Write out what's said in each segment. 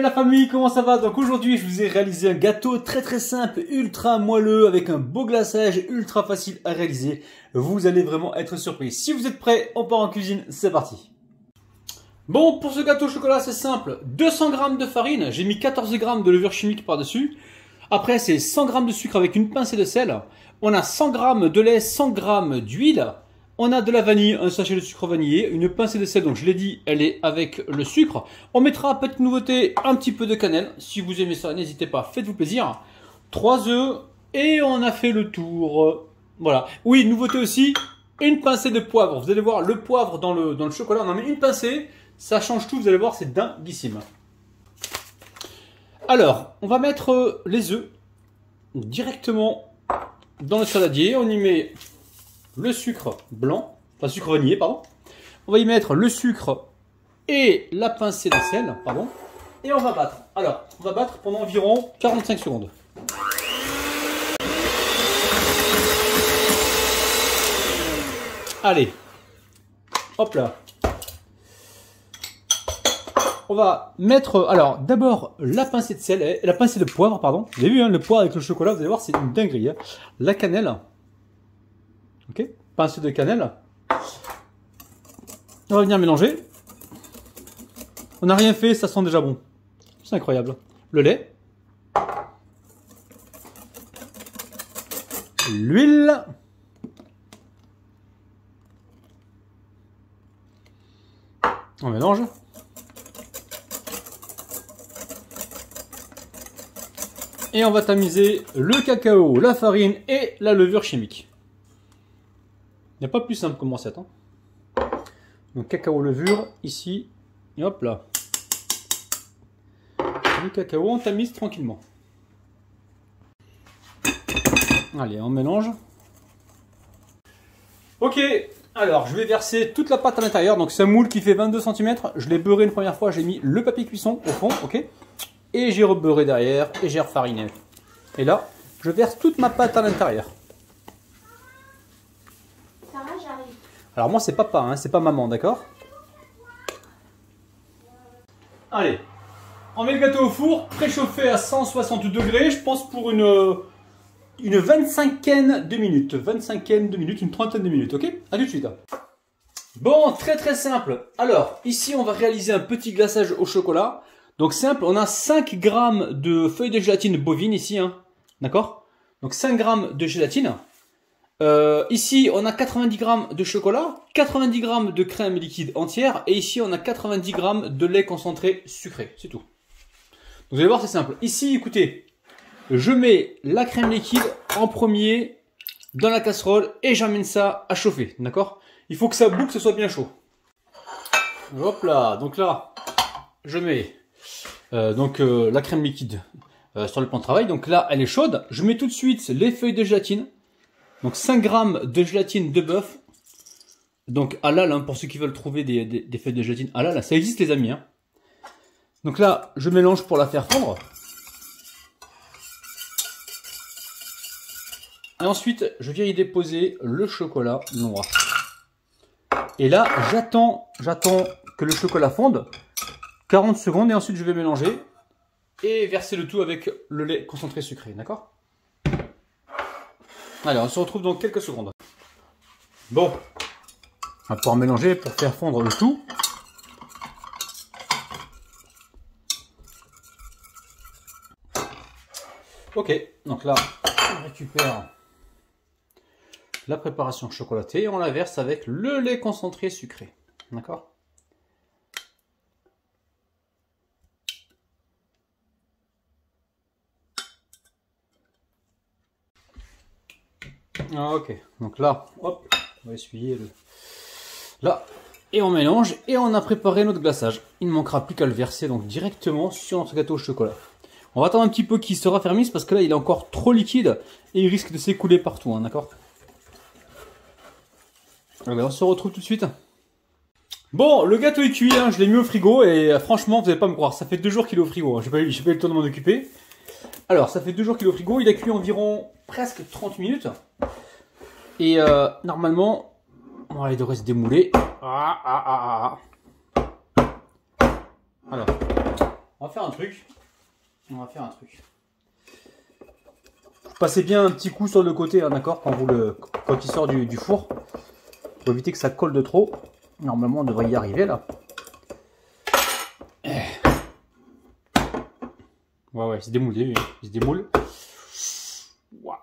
Et la famille, comment ça va? Donc aujourd'hui je vous ai réalisé un gâteau très simple, ultra moelleux, avec un beau glaçage, ultra facile à réaliser. Vous allez vraiment être surpris. Si vous êtes prêts, on part en cuisine, c'est parti. Bon, pour ce gâteau au chocolat c'est simple, 200 g de farine, j'ai mis 14 g de levure chimique par dessus. Après c'est 100 g de sucre avec une pincée de sel. On a 100 g de lait, 100 g d'huile. On a de la vanille, un sachet de sucre vanillé, une pincée de sel, donc je l'ai dit, elle est avec le sucre. On mettra, petite nouveauté, un petit peu de cannelle. Si vous aimez ça, n'hésitez pas, faites-vous plaisir. 3 œufs et on a fait le tour. Voilà. Oui, nouveauté aussi, une pincée de poivre. Vous allez voir, le poivre dans le chocolat, on en met une pincée. Ça change tout, vous allez voir, c'est dinguissime. Alors, on va mettre les œufs directement dans le saladier. On y met le sucre blanc, enfin sucre vanillé, pardon. On va y mettre le sucre et la pincée de sel, pardon. Et on va battre. Alors, on va battre pendant environ 45 secondes. Allez, hop là. On va mettre, alors d'abord la pincée de sel, la pincée de poivre, pardon. Vous avez vu, hein, le poivre avec le chocolat, vous allez voir, c'est une dinguerie. Hein. La cannelle. Ok, pincée de cannelle. On va venir mélanger. On n'a rien fait, ça sent déjà bon. C'est incroyable. Le lait. L'huile. On mélange. Et on va tamiser le cacao, la farine et la levure chimique. Il n'y a pas plus simple comme recette. Hein. Donc cacao, levure, ici, et hop là. Le cacao, on tamise tranquillement. Allez, on mélange. Ok, alors je vais verser toute la pâte à l'intérieur. Donc c'est un moule qui fait 22 cm. Je l'ai beurré une première fois, j'ai mis le papier cuisson au fond, ok. Et j'ai rebeurré derrière, et j'ai refariné. Et là, je verse toute ma pâte à l'intérieur. Alors moi c'est papa, hein, c'est pas maman, d'accord? Allez, on met le gâteau au four, préchauffé à 160 degrés, je pense pour une 25aine de minutes, 25aine de minutes, une trentaine de minutes, ok? A tout de suite. Bon, très simple. Alors, ici on va réaliser un petit glaçage au chocolat. Donc simple, on a 5 g de feuilles de gélatine bovine ici, hein, d'accord? Donc 5 g de gélatine. Ici, on a 90 g de chocolat, 90 g de crème liquide entière, et ici, on a 90 g de lait concentré sucré, c'est tout. Donc, vous allez voir, c'est simple. Ici, écoutez, je mets la crème liquide en premier dans la casserole et j'emmène ça à chauffer, d'accord? Il faut que ça boue, que ce soit bien chaud. Hop là, donc là, je mets la crème liquide sur le plan de travail. Donc là, elle est chaude. Je mets tout de suite les feuilles de gélatine. Donc 5 g de gélatine de bœuf, donc halal, hein, pour ceux qui veulent trouver des feuilles de gélatine halal, ça existe les amis. Hein. Donc là, je mélange pour la faire fondre. Et ensuite, je viens y déposer le chocolat noir. Et là, j'attends que le chocolat fonde, 40 secondes, et ensuite je vais mélanger et verser le tout avec le lait concentré sucré, d'accord ? Allez, on se retrouve dans quelques secondes. Bon, on va pouvoir mélanger pour faire fondre le tout. Ok, donc là, on récupère la préparation chocolatée et on la verse avec le lait concentré sucré. D'accord ? Ok, donc là, hop, on va essuyer là, et on mélange, et on a préparé notre glaçage. Il ne manquera plus qu'à le verser donc directement sur notre gâteau au chocolat. On va attendre un petit peu qu'il se raffermisse, parce que là, il est encore trop liquide, et il risque de s'écouler partout, hein, d'accord? On se retrouve tout de suite. Bon, le gâteau est cuit, hein, je l'ai mis au frigo, et franchement, vous n'allez pas me croire, ça fait 2 jours qu'il est au frigo, hein, j'ai pas eu le temps de m'en occuper. Alors, ça fait 2 jours qu'il est au frigo, il a cuit environ presque 30 minutes. Et normalement, il devrait se démouler. Alors, On va faire un truc. Passez bien un petit coup sur le côté, hein, d'accord, quand il sort du four. Pour éviter que ça colle de trop. Normalement, on devrait y arriver là. Ouais, il se démoule. Il se démoule. Waouh.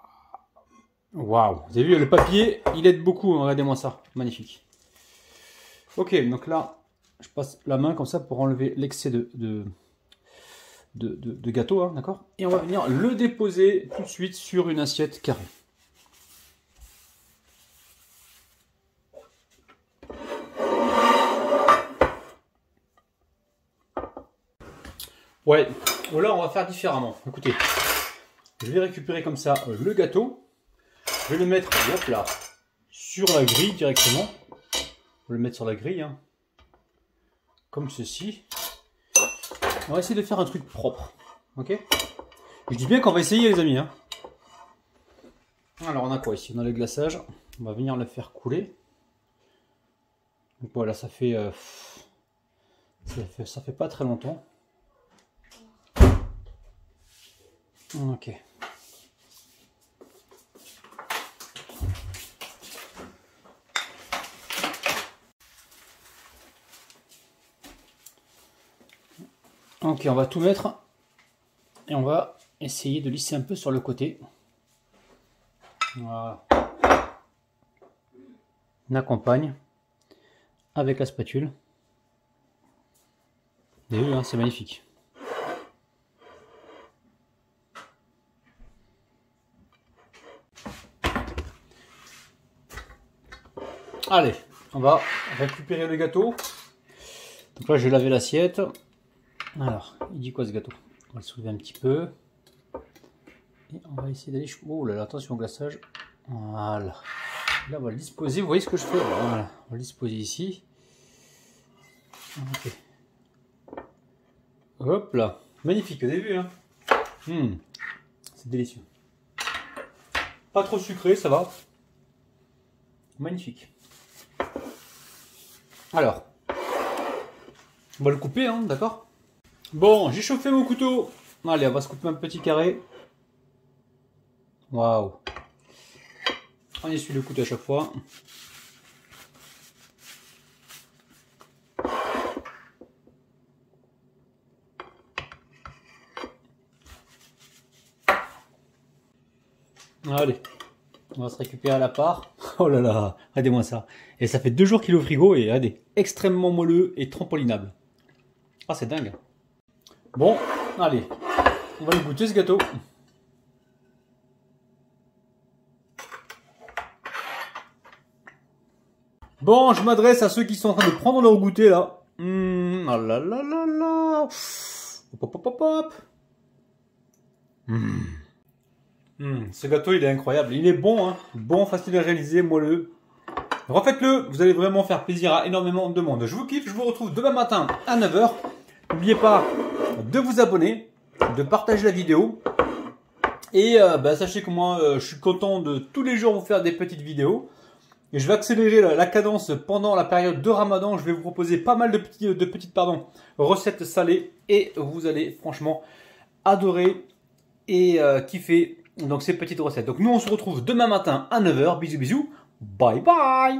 Wow. Vous avez vu, le papier, il aide beaucoup. Regardez-moi ça. Magnifique. Ok, donc là, je passe la main comme ça pour enlever l'excès de gâteau, hein, d'accord. Et on va venir le déposer tout de suite sur une assiette carrée. Ouais, ou alors on va faire différemment. Écoutez, je vais récupérer comme ça le gâteau. Je vais le mettre, hop là, sur la grille directement. On va le mettre sur la grille, hein, comme ceci. On va essayer de faire un truc propre, ok? Je dis bien qu'on va essayer, les amis, hein. Alors, on a quoi ici? On a le glaçage. On va venir le faire couler. Donc voilà, ça fait pas très longtemps. Ok. Ok, on va tout mettre et on va essayer de lisser un peu sur le côté. Voilà. On accompagne avec la spatule. Vous avez vu, hein, c'est magnifique. Allez, on va récupérer le gâteau. Donc là, je vais laver l'assiette. Alors, il dit quoi ce gâteau? On va le soulever un petit peu. Et on va essayer d'aller... Oh là là, attention au glaçage. Voilà. Là, on va le disposer. Vous voyez ce que je fais? Voilà. On va le disposer ici. Ok. Hop là. Magnifique au début, hein. C'est délicieux. Pas trop sucré, ça va. Magnifique. Alors, on va le couper, hein, d'accord? Bon, j'ai chauffé mon couteau. Allez, on va se couper un petit carré. Waouh. On essuie le couteau à chaque fois. Allez, on va se récupérer à la part. Oh là là, regardez-moi ça. Et ça fait 2 jours qu'il est au frigo et regardez, extrêmement moelleux et trampolinable. Ah, c'est dingue. Bon, allez, on va le goûter ce gâteau. Bon, je m'adresse à ceux qui sont en train de prendre leur goûter là. Ah là là là là. Hop hop hop hop. Ce gâteau, il est incroyable. Il est bon, hein. Bon, facile à réaliser, moelleux. Refaites-le, vous allez vraiment faire plaisir à énormément de monde. Je vous kiffe, je vous retrouve demain matin à 9 h. N'oubliez pas de vous abonner, de partager la vidéo. Et sachez que moi, je suis content de tous les jours vous faire des petites vidéos. Et je vais accélérer la cadence pendant la période de Ramadan. Je vais vous proposer pas mal de petites recettes salées. Et vous allez franchement adorer et kiffer donc, ces petites recettes. Donc nous, on se retrouve demain matin à 9 h. Bisous, bisous. Bye bye.